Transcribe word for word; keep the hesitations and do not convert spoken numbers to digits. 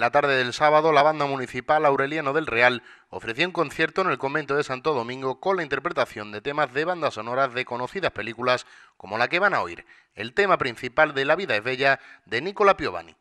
la tarde del sábado, la banda municipal Aureliano del Real ofreció un concierto en el Convento de Santo Domingo con la interpretación de temas de bandas sonoras de conocidas películas como la que van a oír, el tema principal de La vida es bella de Nicola Piovani.